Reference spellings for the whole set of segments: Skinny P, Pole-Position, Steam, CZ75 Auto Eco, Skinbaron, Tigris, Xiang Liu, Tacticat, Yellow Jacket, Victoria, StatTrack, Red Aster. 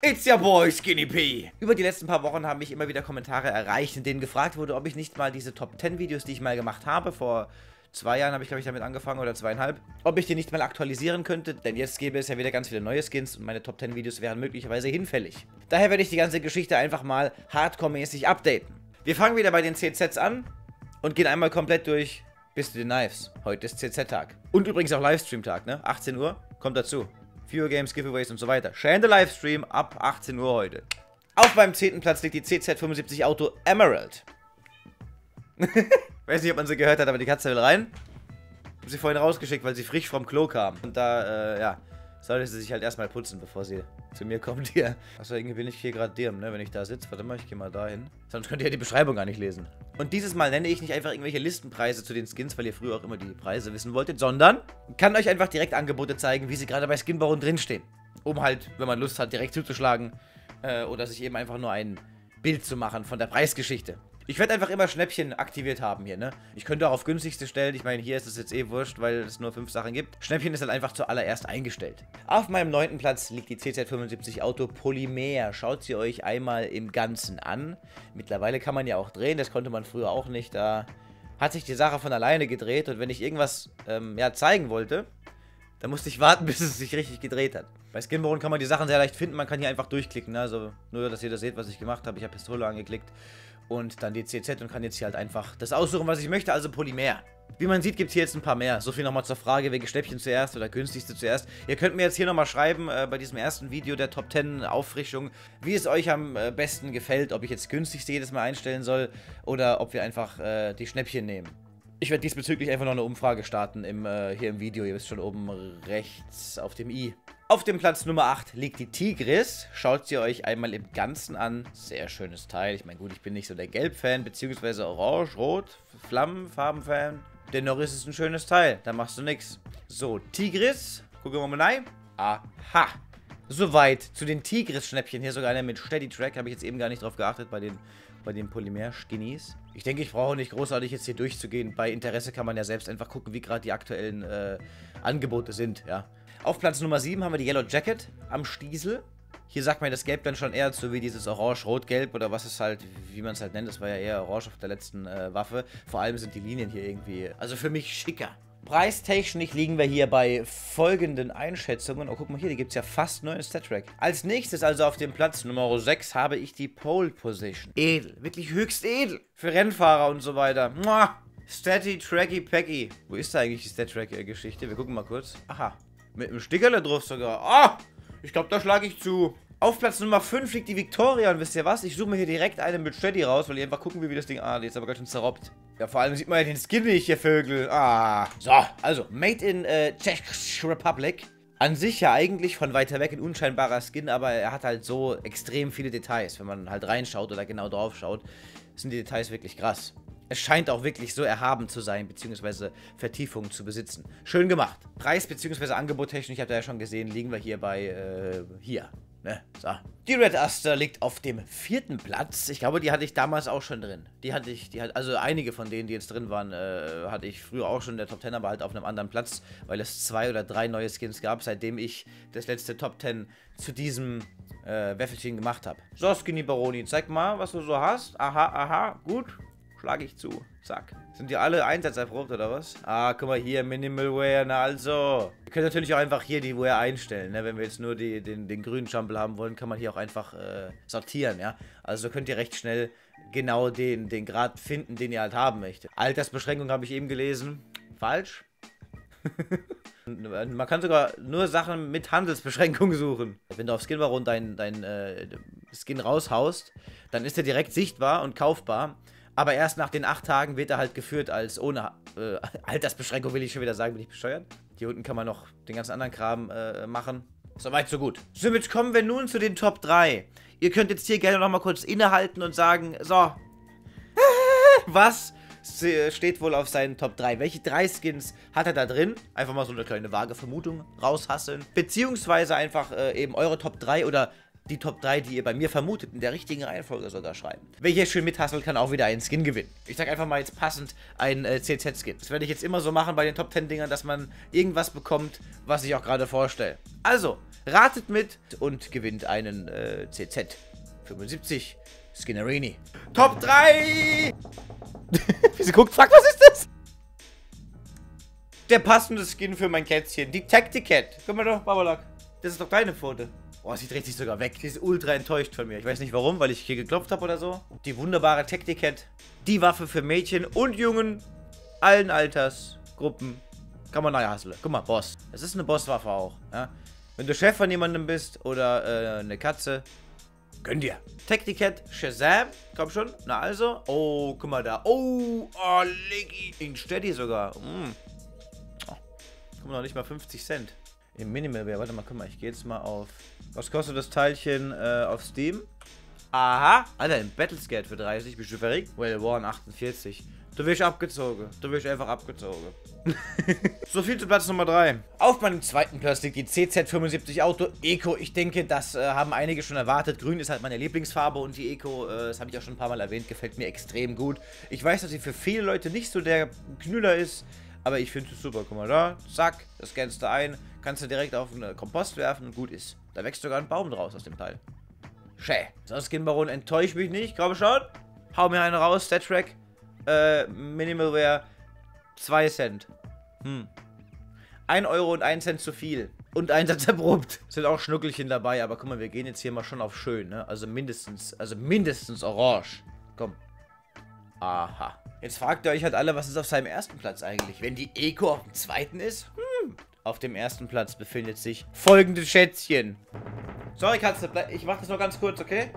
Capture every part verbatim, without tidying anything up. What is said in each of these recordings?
It's your boy, Skinny P. Über die letzten paar Wochen haben mich immer wieder Kommentare erreicht, in denen gefragt wurde, ob ich nicht mal diese Top zehn Videos, die ich mal gemacht habe, vor zwei Jahren habe ich glaube ich damit angefangen oder zweieinhalb, ob ich die nicht mal aktualisieren könnte, denn jetzt gäbe es ja wieder ganz viele neue Skins und meine Top zehn Videos wären möglicherweise hinfällig. Daher werde ich die ganze Geschichte einfach mal hardcore-mäßig updaten. Wir fangen wieder bei den C Zs an und gehen einmal komplett durch bis zu den Knives. Heute ist C Z-Tag. Und übrigens auch Livestream-Tag, ne? achtzehn Uhr, kommt dazu. Fewer Games, Giveaways und so weiter. Share the Livestream ab achtzehn Uhr heute. Auf meinem zehnten Platz liegt die C Z fünfundsiebzig Auto Emerald. Weiß nicht, ob man sie gehört hat, aber die Katze will rein. Ich habe sie vorhin rausgeschickt, weil sie frisch vom Klo kam. Und da, äh, ja, sollte sie sich halt erstmal putzen, bevor sie zu mir kommt hier. Achso, irgendwie bin ich hier gerade dirm, ne, wenn ich da sitze. Warte mal, ich gehe mal da hin. Sonst könnt ihr ja die Beschreibung gar nicht lesen. Und dieses Mal nenne ich nicht einfach irgendwelche Listenpreise zu den Skins, weil ihr früher auch immer die Preise wissen wolltet, sondern kann euch einfach direkt Angebote zeigen, wie sie gerade bei Skinbaron drinstehen. Um halt, wenn man Lust hat, direkt zuzuschlagen äh, oder sich eben einfach nur ein Bild zu machen von der Preisgeschichte. Ich werde einfach immer Schnäppchen aktiviert haben hier, ne? Ich könnte auch auf günstigste stellen. Ich meine, hier ist es jetzt eh wurscht, weil es nur fünf Sachen gibt. Schnäppchen ist halt einfach zuallererst eingestellt. Auf meinem neunten Platz liegt die C Z fünfundsiebzig Auto Polymer. Schaut sie euch einmal im Ganzen an. Mittlerweile kann man ja auch drehen. Das konnte man früher auch nicht. Da hat sich die Sache von alleine gedreht. Und wenn ich irgendwas ähm, ja, zeigen wollte, dann musste ich warten, bis es sich richtig gedreht hat. Bei Skinbaron kann man die Sachen sehr leicht finden. Man kann hier einfach durchklicken, ne? Also nur, dass ihr das seht, was ich gemacht habe. Ich habe Pistole angeklickt. Und dann die C Z und kann jetzt hier halt einfach das aussuchen, was ich möchte, also Polymer. Wie man sieht, gibt es hier jetzt ein paar mehr. So viel nochmal zur Frage, wegen Schnäppchen zuerst oder günstigste zuerst. Ihr könnt mir jetzt hier nochmal schreiben, äh, bei diesem ersten Video der Top zehn Auffrischung, wie es euch am äh, besten gefällt, ob ich jetzt günstigste jedes Mal einstellen soll oder ob wir einfach äh, die Schnäppchen nehmen. Ich werde diesbezüglich einfach noch eine Umfrage starten im, äh, hier im Video. Ihr wisst schon, oben rechts auf dem i. Auf dem Platz Nummer acht liegt die Tigris. Schaut sie euch einmal im Ganzen an. Sehr schönes Teil. Ich meine, gut, ich bin nicht so der Gelb-Fan, beziehungsweise Orange, Rot, Flammenfarben-Fan. Dennoch ist es ein schönes Teil. Da machst du nichts. So, Tigris. Gucken wir mal rein. Aha. Soweit zu den Tigris-Schnäppchen. Hier sogar einer mit Steady Track. Habe ich jetzt eben gar nicht drauf geachtet bei den, bei den Polymer-Skinnies. Ich denke, ich brauche nicht großartig jetzt hier durchzugehen. Bei Interesse kann man ja selbst einfach gucken, wie gerade die aktuellen äh, Angebote sind. Ja. Auf Platz Nummer sieben haben wir die Yellow Jacket am Stiesel. Hier sagt man das Gelb dann schon eher so wie dieses Orange-Rot-Gelb oder was es halt, wie man es halt nennt. Das war ja eher Orange auf der letzten äh, Waffe. Vor allem sind die Linien hier irgendwie, also für mich schicker. Preistechnisch liegen wir hier bei folgenden Einschätzungen. Oh, guck mal hier, die gibt es ja fast neu in StatRec. Als nächstes, also auf dem Platz Nummer sechs, habe ich die Pole-Position. Edel, wirklich höchst edel. Für Rennfahrer und so weiter. Mua. Steady, Tracky, Packy. Wo ist da eigentlich die StatRec-Geschichte? Wir gucken mal kurz. Aha, mit einem Stickerle drauf sogar. Ah, ich glaube, da schlage ich zu. Auf Platz Nummer fünf liegt die Victoria und wisst ihr was? Ich suche mir hier direkt einen mit Steady raus, weil ihr einfach gucken will, wie das Ding... Ah, die ist aber ganz schön zerrobbt. Ja, vor allem sieht man ja den Skin nicht, hier Vögel. Ah. So, also, Made in äh, Czech Republic. An sich ja eigentlich von weiter weg ein unscheinbarer Skin, aber er hat halt so extrem viele Details. Wenn man halt reinschaut oder genau drauf schaut, sind die Details wirklich krass. Es scheint auch wirklich so erhaben zu sein, beziehungsweise Vertiefungen zu besitzen. Schön gemacht. Preis, beziehungsweise angebotstechnisch, habt ihr ja schon gesehen, liegen wir hier bei, äh, hier. Ne? So. Die Red Aster liegt auf dem vierten Platz. Ich glaube, die hatte ich damals auch schon drin. Die hatte ich, die hat, also einige von denen, die jetzt drin waren, äh, hatte ich früher auch schon in der Top zehn, aber halt auf einem anderen Platz, weil es zwei oder drei neue Skins gab, seitdem ich das letzte Top zehn zu diesem äh, Wäffelchen gemacht habe. So, Skinny Baroni, zeig mal, was du so hast. Aha, aha, gut. Schlage ich zu. Zack. Sind die alle einsatzerprobt oder was? Ah, guck mal hier, Minimal Wear, na also. Ihr könnt natürlich auch einfach hier die Wear einstellen, ne? Wenn wir jetzt nur die, den, den grünen Schumpel haben wollen, kann man hier auch einfach äh, sortieren, ja? Also könnt ihr recht schnell genau den, den Grad finden, den ihr halt haben möchtet. Altersbeschränkung habe ich eben gelesen. Falsch. Man kann sogar nur Sachen mit Handelsbeschränkung suchen. Wenn du auf Skinbaron deinen dein, äh, Skin raushaust, dann ist er direkt sichtbar und kaufbar. Aber erst nach den acht Tagen wird er halt geführt als ohne äh, Altersbeschränkung, will ich schon wieder sagen, bin ich bescheuert. Hier unten kann man noch den ganzen anderen Kram äh, machen. Soweit, so gut. Somit kommen wir nun zu den Top drei. Ihr könnt jetzt hier gerne nochmal kurz innehalten und sagen, so, was steht wohl auf seinen Top drei? Welche drei Skins hat er da drin? Einfach mal so eine kleine vage Vermutung raushasseln. Beziehungsweise einfach äh, eben eure Top drei oder die Top drei, die ihr bei mir vermutet, in der richtigen Reihenfolge soll da schreiben. Wer hier schön mithasselt, kann auch wieder einen Skin gewinnen. Ich sag einfach mal jetzt passend einen äh, C Z-Skin. Das werde ich jetzt immer so machen bei den Top zehn Dingern, dass man irgendwas bekommt, was ich auch gerade vorstelle. Also, ratet mit und gewinnt einen äh, C Z fünfundsiebzig Skinnerini. Top drei! Wieso guckt, fuck, was ist das? Der passende Skin für mein Kätzchen, die Tacticat. Guck mal doch, Babalak. Das ist doch deine Pfote. Oh, sie dreht sich sogar weg. Sie ist ultra enttäuscht von mir. Ich weiß nicht warum, weil ich hier geklopft habe oder so. Die wunderbare Tacticat. Die Waffe für Mädchen und Jungen. Allen Altersgruppen. Kann man nachher hasseln. Guck mal, Boss. Das ist eine Bosswaffe auch. Ja? Wenn du Chef von jemandem bist oder äh, eine Katze, gönn dir. Tacticat, Shazam. Komm schon. Na also. Oh, guck mal da. Oh, oh, Leggy. In Steady sogar. Mm. Guck mal, noch nicht mal fünfzig Cent. Im Minimalware. Warte mal, guck mal, ich gehe jetzt mal auf... Was kostet das Teilchen äh, auf Steam? Aha! Alter, ein Battlescat für dreißig. Bist du verrückt? Well, Warren achtundvierzig. Du wirst abgezogen. Du wirst einfach abgezogen. So viel zu Platz Nummer drei. Auf meinem zweiten Platz liegt die C Z fünfundsiebzig Auto Eco. Ich denke, das äh, haben einige schon erwartet. Grün ist halt meine Lieblingsfarbe und die Eco, äh, das habe ich auch schon ein paar Mal erwähnt, gefällt mir extrem gut. Ich weiß, dass sie für viele Leute nicht so der Knüller ist. Aber ich finde es super. Guck mal da, zack, das scannst du ein, kannst du direkt auf den Kompost werfen und gut ist. Da wächst sogar ein Baum draus aus dem Teil. Schä. So, Skinbaron, enttäuscht mich nicht. Komm schon, hau mir einen raus. Stat-Track, äh, Minimalware, zwei Cent. Hm. ein Euro und ein Cent zu viel. Und Einsatz erprobt. Sind auch Schnuckelchen dabei, aber guck mal, wir gehen jetzt hier mal schon auf schön, ne? Also mindestens, also mindestens orange. Komm. Aha. Jetzt fragt ihr euch halt alle, was ist auf seinem ersten Platz eigentlich? Wenn die Eco auf dem zweiten ist? Hm. Auf dem ersten Platz befindet sich folgendes Schätzchen. Sorry, Katze, ich mach das nur ganz kurz, okay?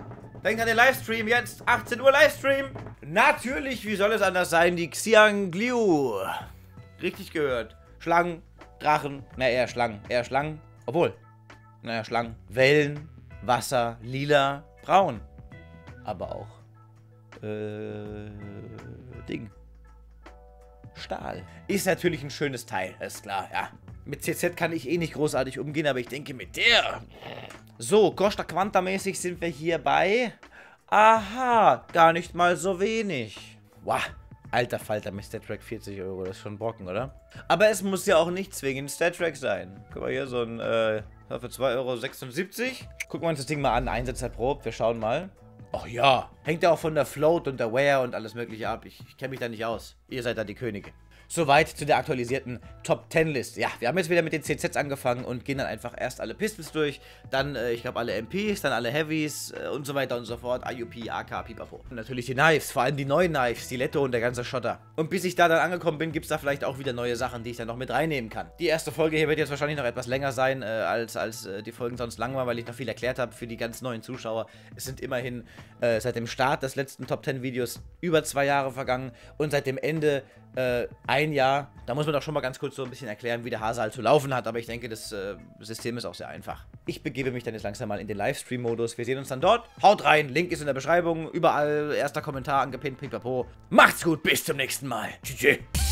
Denkt an den Livestream jetzt. achtzehn Uhr Livestream. Natürlich, wie soll es anders sein? Die Xiang Liu. Richtig gehört. Schlangen, Drachen, na eher Schlangen, eher Schlangen. Obwohl, naja, Schlangen. Wellen, Wasser, lila, braun. Aber auch. Äh, Ding. Stahl. Ist natürlich ein schönes Teil, ist klar, ja. Mit C Z kann ich eh nicht großartig umgehen, aber ich denke mit der. So, Costa Quanta-mäßig sind wir hier bei. Aha, gar nicht mal so wenig. Wow, alter Falter mit StatTrack vierzig Euro, das ist schon Brocken, oder? Aber es muss ja auch nicht zwingend StatTrack sein. Guck mal hier, so ein, äh, für zwei Euro sechsundsiebzig. Gucken wir uns das Ding mal an, Einsatz erprobt, wir schauen mal. Ach ja, hängt ja auch von der Float und der Wear und alles mögliche ab. Ich, ich kenne mich da nicht aus. Ihr seid da die Könige. Soweit zu der aktualisierten Top zehn List. Ja, wir haben jetzt wieder mit den C Zs angefangen und gehen dann einfach erst alle Pistols durch. Dann, äh, ich glaube, alle M Ps, dann alle Heavies äh, und so weiter und so fort. I U P, A K, Pipapo. Und natürlich die Knives, vor allem die neuen Knives, die Letto und der ganze Schotter. Und bis ich da dann angekommen bin, gibt es da vielleicht auch wieder neue Sachen, die ich dann noch mit reinnehmen kann. Die erste Folge hier wird jetzt wahrscheinlich noch etwas länger sein, äh, als, als äh, die Folgen sonst lang waren, weil ich noch viel erklärt habe für die ganz neuen Zuschauer. Es sind immerhin äh, seit dem Start des letzten Top zehn Videos über zwei Jahre vergangen und seit dem Ende... Äh, ein Jahr, da muss man doch schon mal ganz kurz so ein bisschen erklären, wie der Hase halt zu laufen hat, aber ich denke, das äh, System ist auch sehr einfach. Ich begebe mich dann jetzt langsam mal in den Livestream-Modus, wir sehen uns dann dort, haut rein, Link ist in der Beschreibung, überall, erster Kommentar angepinnt, pipapo, macht's gut, bis zum nächsten Mal, tschüss.